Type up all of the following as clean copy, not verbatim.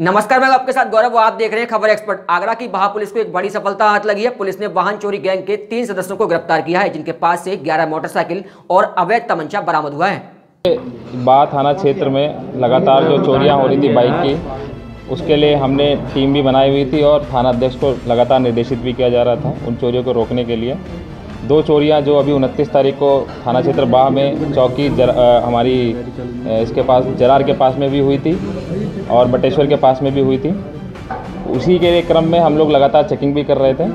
नमस्कार, मैं आपके साथ गौरव। आप देख रहे हैं खबर एक्सपर्ट। आगरा की बाह पुलिस को एक बड़ी सफलता हाथ लगी है। पुलिस ने वाहन चोरी गैंग के 3 सदस्यों को गिरफ्तार किया है, जिनके पास से 11 मोटरसाइकिल और अवैध तमंचा बरामद हुआ है। बाह थाना क्षेत्र में लगातार जो चोरियां हो रही थी बाइक की, उसके लिए हमने टीम भी बनाई हुई थी और थाना अध्यक्ष को लगातार निर्देशित भी किया जा रहा था उन चोरियों को रोकने के लिए। 2 चोरियां जो अभी 29 तारीख को थाना क्षेत्र बाह में चौकी हमारी इसके पास जरार के पास में भी हुई थी और बटेश्वर के पास में भी हुई थी। उसी के क्रम में हम लोग लगातार चेकिंग भी कर रहे थे।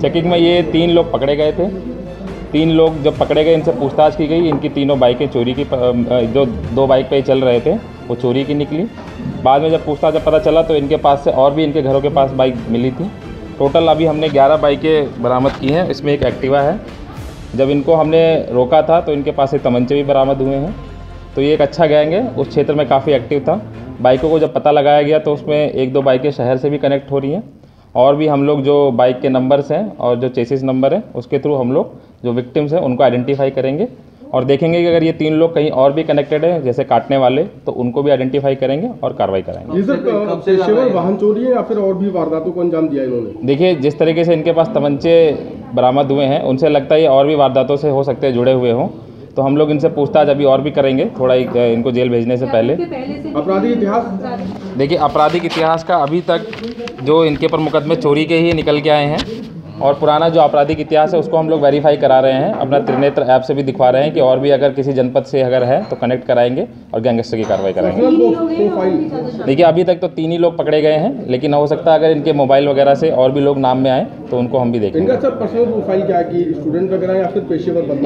चेकिंग में ये 3 लोग पकड़े गए थे। 3 लोग जब पकड़े गए, इनसे पूछताछ की गई। इनकी तीनों बाइकें चोरी की, जो 2 बाइक पे चल रहे थे वो चोरी की निकली। बाद में जब पूछताछ पता चला तो इनके पास से और भी इनके घरों के पास बाइक मिली थी। टोटल अभी हमने 11 बाइकें बरामद की हैं, इसमें एक एक्टिवा है। जब इनको हमने रोका था तो इनके पास से तमंचे भी बरामद हुए हैं। तो ये एक अच्छा गैंग है, उस क्षेत्र में काफ़ी एक्टिव था। बाइकों को जब पता लगाया गया तो उसमें 1-2 बाइकें शहर से भी कनेक्ट हो रही हैं और भी हम लोग जो बाइक के नंबर्स हैं और जो चेसिस नंबर है उसके थ्रू हम लोग जो विक्टिम्स हैं उनको आइडेंटिफाई करेंगे और देखेंगे कि अगर ये 3 लोग कहीं और भी कनेक्टेड है, जैसे काटने वाले, तो उनको भी आइडेंटिफाई करेंगे और कार्रवाई कराएंगे। पेशेवर वाहन चोरी है या फिर और भी वारदातों को अंजाम दिया इन्होंने? देखिए, जिस तरीके से इनके पास तमंचे बरामद हुए हैं उनसे लगता है ये और भी वारदातों से हो सकते हैं जुड़े हुए हों। तो हम लोग इनसे पूछताछ अभी और भी करेंगे, थोड़ा इनको जेल भेजने से पहले। आपराधिक इतिहास देखिए, आपराधिक इतिहास का अभी तक जो इनके पर मुकदमे चोरी के ही निकल के आए हैं और पुराना जो आपराधिक इतिहास है उसको हम लोग वेरीफाई करा रहे हैं। अपना त्रिनेत्र ऐप से भी दिखवा रहे हैं कि और भी अगर किसी जनपद से अगर है तो कनेक्ट कराएंगे और गैंगस्टर की कार्रवाई कराएंगे। देखिए, अभी तक तो 3 ही लोग पकड़े गए हैं, लेकिन हो सकता है अगर इनके मोबाइल वगैरह से और भी लोग नाम में आए तो उनको हम भी देखेंगे।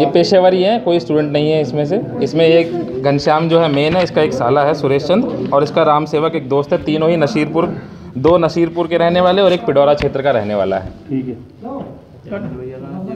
ये पेशेवर ही है, कोई स्टूडेंट नहीं है इसमें से। इसमें एक घनश्याम जो है मेन है, इसका एक साला है सुरेश चंद्र और इसका राम सेवक एक दोस्त है। तीनों ही नसीरपुर, 2 नसीरपुर के रहने वाले और एक पिडोरा क्षेत्र का रहने वाला है। ठीक है।